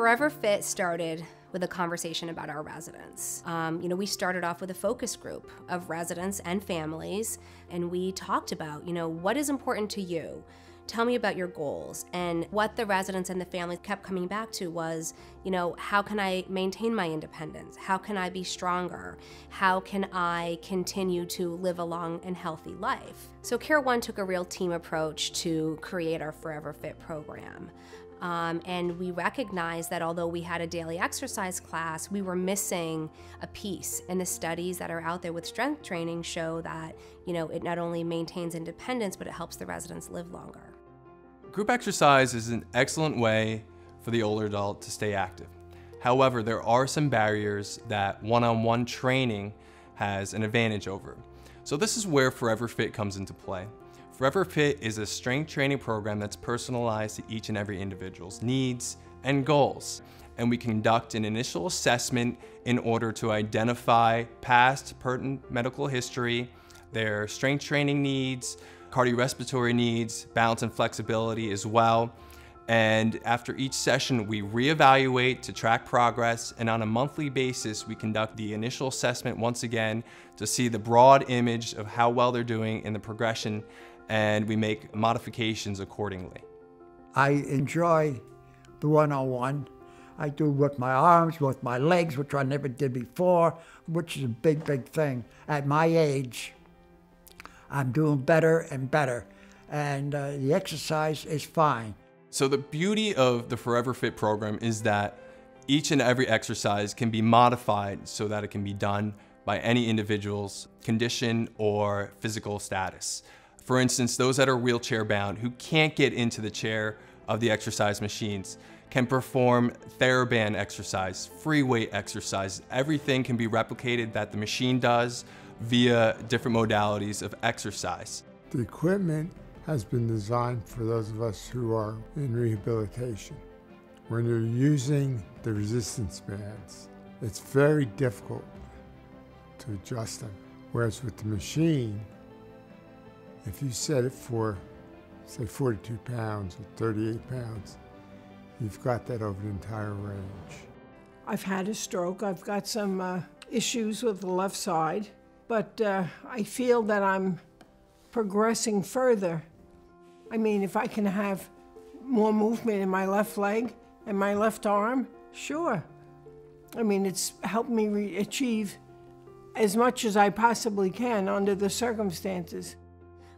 Forever Fit started with a conversation about our residents. We started off with a focus group of residents and families, and we talked about, what is important to you? Tell me about your goals. And what the residents and the families kept coming back to was, how can I maintain my independence? How can I be stronger? How can I continue to live a long and healthy life? So CareOne took a real team approach to create our Forever Fit program. And we recognized that although we had a daily exercise class, we were missing a piece. And the studies that are out there with strength training show that, it not only maintains independence, but it helps the residents live longer. Group exercise is an excellent way for the older adult to stay active. However, there are some barriers that one-on-one training has an advantage over. So this is where Forever Fit comes into play. Forever Fit is a strength training program that's personalized to each and every individual's needs and goals. And we conduct an initial assessment in order to identify past pertinent medical history, their strength training needs, cardiorespiratory needs, balance and flexibility as well. And after each session, we reevaluate to track progress. And on a monthly basis, we conduct the initial assessment once again to see the broad image of how well they're doing in the progression. And we make modifications accordingly. I enjoy the one-on-one. I do with my arms, with my legs, which I never did before, which is a big, big thing. At my age, I'm doing better and better. And the exercise is fine. So the beauty of the Forever Fit program is that each and every exercise can be modified so that it can be done by any individual's condition or physical status. For instance, those that are wheelchair bound who can't get into the chair of the exercise machines can perform Theraband exercise, free weight exercise. Everything can be replicated that the machine does via different modalities of exercise. The equipment has been designed for those of us who are in rehabilitation. When you're using the resistance bands, it's very difficult to adjust them. Whereas with the machine, if you set it for, say, 42 pounds or 38 pounds, you've got that over the entire range. I've had a stroke. I've got some issues with the left side, but I feel that I'm progressing further. I mean, if I can have more movement in my left leg and my left arm, sure. I mean, it's helped me achieve as much as I possibly can under the circumstances.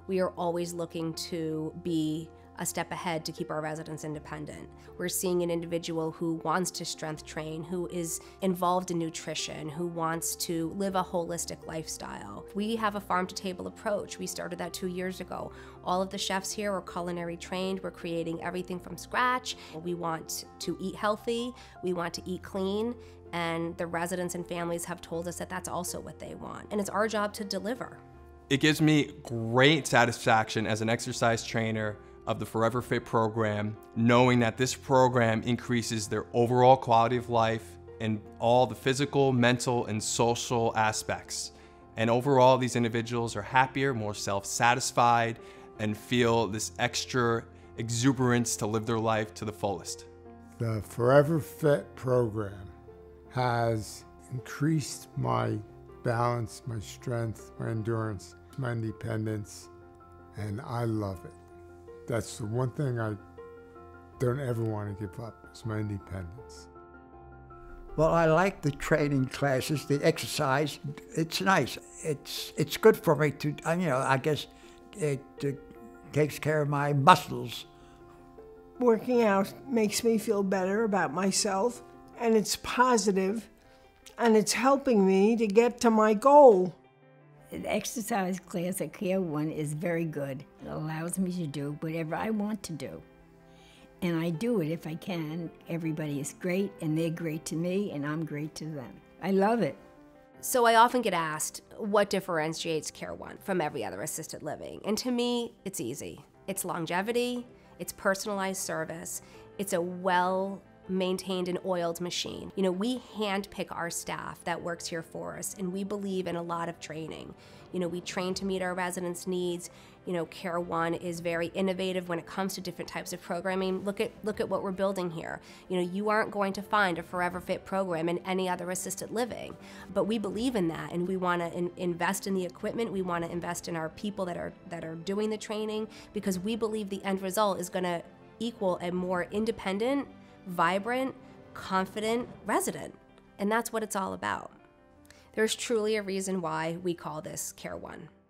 We are always looking to be a step ahead to keep our residents independent. We're seeing an individual who wants to strength train, who is involved in nutrition, who wants to live a holistic lifestyle. We have a farm-to-table approach. We started that 2 years ago. All of the chefs here are culinary trained. We're creating everything from scratch. We want to eat healthy. We want to eat clean. And the residents and families have told us that that's also what they want. And it's our job to deliver. It gives me great satisfaction as an exercise trainer of the Forever Fit program, knowing that this program increases their overall quality of life in all the physical, mental, and social aspects. And overall, these individuals are happier, more self-satisfied, and feel this extra exuberance to live their life to the fullest. The Forever Fit program has increased my balance, my strength, my endurance, my independence, and I love it. That's the one thing I don't ever want to give up, is my independence. Well, I like the training classes, the exercise. It's nice. It's good for me to, I guess it takes care of my muscles. Working out makes me feel better about myself, and it's positive, and it's helping me to get to my goal. The exercise class at CareOne is very good. It allows me to do whatever I want to do. And I do it if I can. Everybody is great, and they're great to me, and I'm great to them. I love it. So I often get asked, what differentiates CareOne from every other assisted living? And to me, it's easy. It's longevity, it's personalized service, it's a well maintained and oiled machine. You know, we handpick our staff that works here for us, and we believe in a lot of training. You know, we train to meet our residents' needs. You know, CareOne is very innovative when it comes to different types of programming. Look at what we're building here. You know, you aren't going to find a Forever Fit program in any other assisted living, but we believe in that, and we want to invest in the equipment. We want to invest in our people that are doing the training, because we believe the end result is going to equal a more independent, vibrant, confident resident. And that's what it's all about. There's truly a reason why we call this CareOne.